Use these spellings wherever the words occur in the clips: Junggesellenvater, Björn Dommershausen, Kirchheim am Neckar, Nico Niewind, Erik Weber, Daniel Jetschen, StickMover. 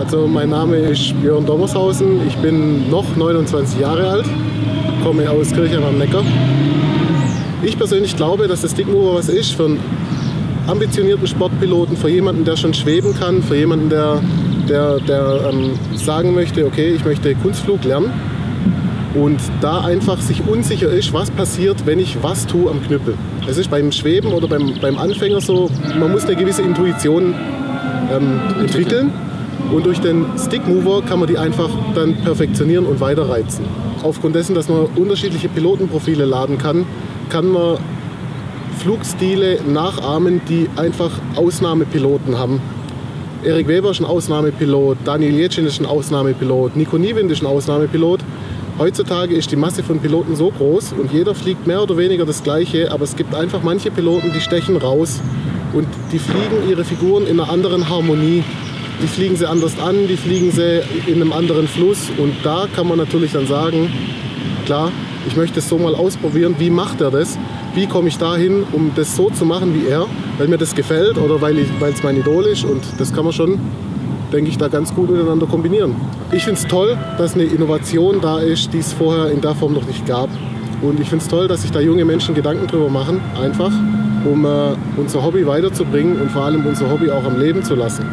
Also mein Name ist Björn Dommershausen, ich bin noch 29 Jahre alt, komme aus Kirchheim am Neckar. Ich persönlich glaube, dass das StickMover was ist für einen ambitionierten Sportpiloten, für jemanden, der schon schweben kann, für jemanden, der sagen möchte, okay, ich möchte Kunstflug lernen und da einfach sich unsicher ist, was passiert, wenn ich was tue am Knüppel. Das ist beim Schweben oder beim Anfänger so, man muss eine gewisse Intuition entwickeln und durch den StickMover kann man die einfach dann perfektionieren und weiter reizen. Aufgrund dessen, dass man unterschiedliche Pilotenprofile laden kann, kann man Flugstile nachahmen, die einfach Ausnahmepiloten haben. Erik Weber ist ein Ausnahmepilot, Daniel Jetschen ist ein Ausnahmepilot, Nico Niewind ist ein Ausnahmepilot. Heutzutage ist die Masse von Piloten so groß und jeder fliegt mehr oder weniger das Gleiche, aber es gibt einfach manche Piloten, die stechen raus und die fliegen ihre Figuren in einer anderen Harmonie. Die fliegen sie anders an, die fliegen sie in einem anderen Fluss und da kann man natürlich dann sagen, klar, ich möchte es so mal ausprobieren, wie macht er das? Wie komme ich dahin, um das so zu machen wie er, weil mir das gefällt oder weil es mein Idol ist und das kann man schon, denke ich, da ganz gut miteinander kombinieren. Ich finde es toll, dass eine Innovation da ist, die es vorher in der Form noch nicht gab und ich finde es toll, dass sich da junge Menschen Gedanken drüber machen, einfach, um unser Hobby weiterzubringen und vor allem unser Hobby auch am Leben zu lassen.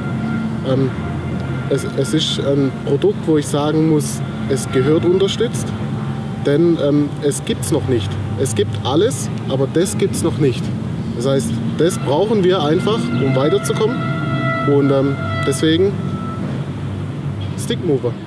Es ist ein Produkt, wo ich sagen muss, es gehört unterstützt. Denn es gibt es noch nicht. Es gibt alles, aber das gibt es noch nicht. Das heißt, das brauchen wir einfach, um weiterzukommen. Und deswegen StickMover.